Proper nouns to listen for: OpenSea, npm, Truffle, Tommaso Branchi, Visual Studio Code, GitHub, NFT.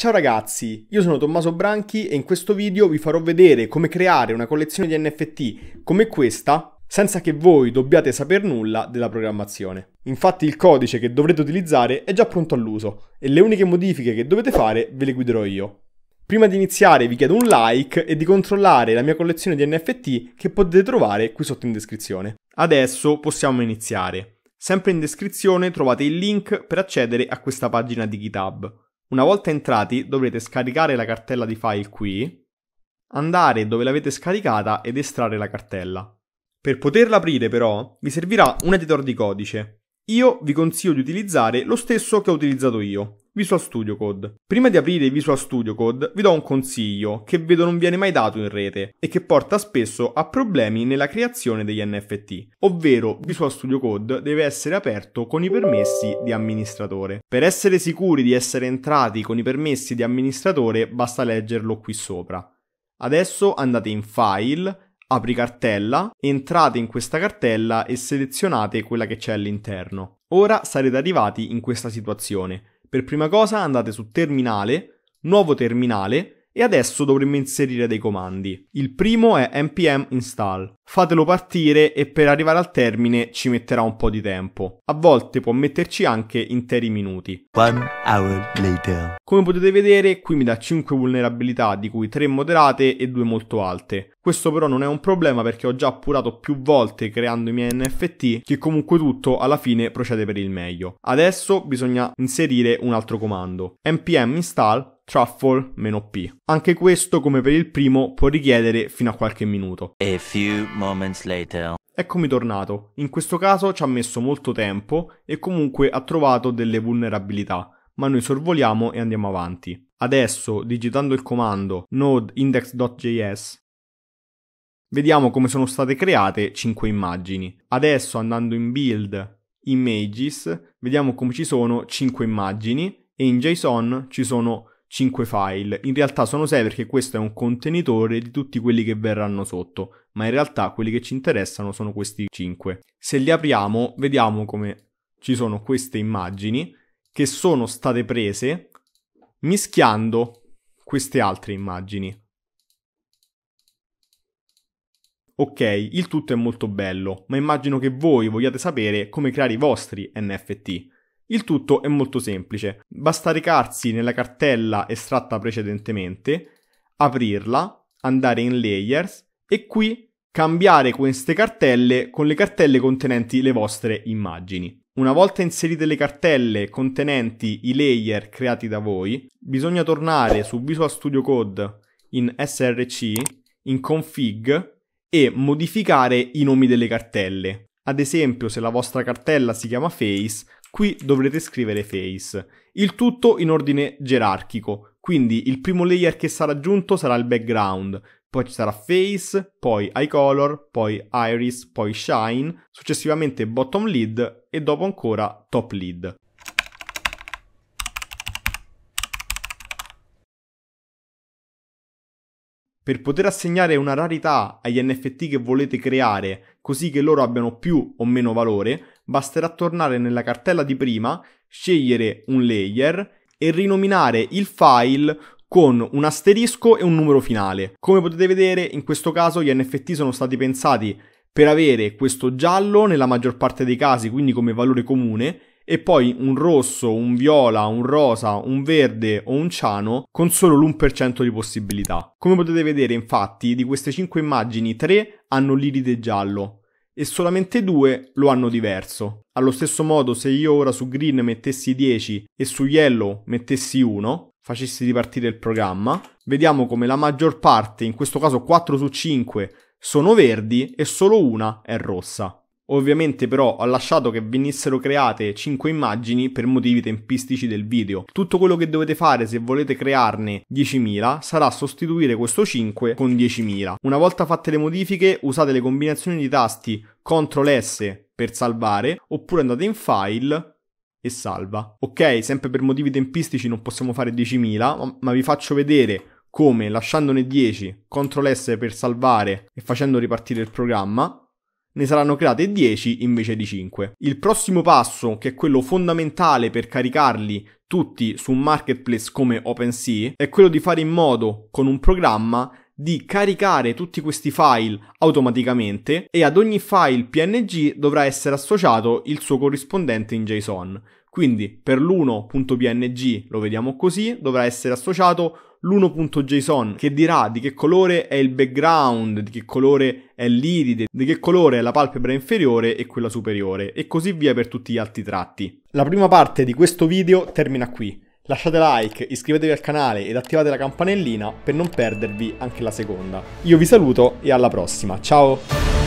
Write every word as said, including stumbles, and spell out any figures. Ciao ragazzi, io sono Tommaso Branchi e in questo video vi farò vedere come creare una collezione di N F T come questa senza che voi dobbiate saper nulla della programmazione. Infatti il codice che dovrete utilizzare è già pronto all'uso e le uniche modifiche che dovete fare ve le guiderò io. Prima di iniziare vi chiedo un like e di controllare la mia collezione di N F T che potete trovare qui sotto in descrizione. Adesso possiamo iniziare. Sempre in descrizione trovate il link per accedere a questa pagina di GitHub. Una volta entrati dovrete scaricare la cartella di file qui, andare dove l'avete scaricata ed estrarre la cartella. Per poterla aprire però vi servirà un editor di codice. Io vi consiglio di utilizzare lo stesso che ho utilizzato io, Visual Studio Code. Prima di aprire Visual Studio Code vi do un consiglio che vedo non viene mai dato in rete e che porta spesso a problemi nella creazione degli N F T, ovvero Visual Studio Code deve essere aperto con i permessi di amministratore. Per essere sicuri di essere entrati con i permessi di amministratore basta leggerlo qui sopra. Adesso andate in File, apri cartella, entrate in questa cartella e selezionate quella che c'è all'interno. Ora sarete arrivati in questa situazione. Per prima cosa andate su terminale, nuovo terminale e adesso dovremmo inserire dei comandi. Il primo è npm install. Fatelo partire e per arrivare al termine ci metterà un po' di tempo. A volte può metterci anche interi minuti. One hour later. Come potete vedere qui mi dà cinque vulnerabilità di cui tre moderate e due molto alte. Questo però non è un problema perché ho già appurato più volte creando i miei N F T che comunque tutto alla fine procede per il meglio. Adesso bisogna inserire un altro comando. npm install truffle-p. Anche questo come per il primo può richiedere fino a qualche minuto. A few moments later. Eccomi tornato. In questo caso ci ha messo molto tempo e comunque ha trovato delle vulnerabilità, ma noi sorvoliamo e andiamo avanti. Adesso digitando il comando node index.js vediamo come sono state create cinque immagini. Adesso andando in build images vediamo come ci sono cinque immagini e in JSON ci sono cinque file. In realtà sono sei perché questo è un contenitore di tutti quelli che verranno sotto, ma in realtà quelli che ci interessano sono questi cinque. Se li apriamo vediamo come ci sono queste immagini che sono state prese mischiando queste altre immagini. Ok, il tutto è molto bello, ma immagino che voi vogliate sapere come creare i vostri N F T. Il tutto è molto semplice, basta recarsi nella cartella estratta precedentemente, aprirla, andare in Layers e qui cambiare queste cartelle con le cartelle contenenti le vostre immagini. Una volta inserite le cartelle contenenti i layer creati da voi, bisogna tornare su Visual Studio Code in S R C, in Config e modificare i nomi delle cartelle. Ad esempio, se la vostra cartella si chiama Face, qui dovrete scrivere Face. Il tutto in ordine gerarchico, quindi il primo layer che sarà aggiunto sarà il background, poi ci sarà Face, poi Eye Color, poi Iris, poi Shine, successivamente Bottom Lid e dopo ancora Top Lid. Per poter assegnare una rarità agli N F T che volete creare, così che loro abbiano più o meno valore, basterà tornare nella cartella di prima, scegliere un layer e rinominare il file con un asterisco e un numero finale. Come potete vedere, in questo caso gli N F T sono stati pensati per avere questo giallo nella maggior parte dei casi, quindi come valore comune, e poi un rosso, un viola, un rosa, un verde o un ciano con solo l'uno per cento di possibilità. Come potete vedere infatti di queste cinque immagini tre hanno l'iride giallo e solamente due lo hanno diverso. Allo stesso modo se io ora su green mettessi dieci e su yellow mettessi uno, facessi ripartire il programma, vediamo come la maggior parte, in questo caso quattro su cinque, sono verdi e solo una è rossa. Ovviamente però ho lasciato che venissero create cinque immagini per motivi tempistici del video. Tutto quello che dovete fare se volete crearne diecimila sarà sostituire questo cinque con diecimila. Una volta fatte le modifiche usate le combinazioni di tasti control S per salvare oppure andate in File e Salva. Ok, sempre per motivi tempistici non possiamo fare diecimila, ma vi faccio vedere come lasciandone dieci, control S per salvare e facendo ripartire il programma ne saranno create dieci invece di cinque. Il prossimo passo, che è quello fondamentale per caricarli tutti su un marketplace come OpenSea è quello di fare in modo, con un programma, di caricare tutti questi file automaticamente e ad ogni file P N G dovrà essere associato il suo corrispondente in JSON. Quindi per l'uno.png lo vediamo così, dovrà essere associato l'uno.json che dirà di che colore è il background, di che colore è l'iride, di che colore è la palpebra inferiore e quella superiore e così via per tutti gli altri tratti. La prima parte di questo video termina qui. Lasciate like, iscrivetevi al canale ed attivate la campanellina per non perdervi anche la seconda. Io vi saluto e alla prossima, ciao!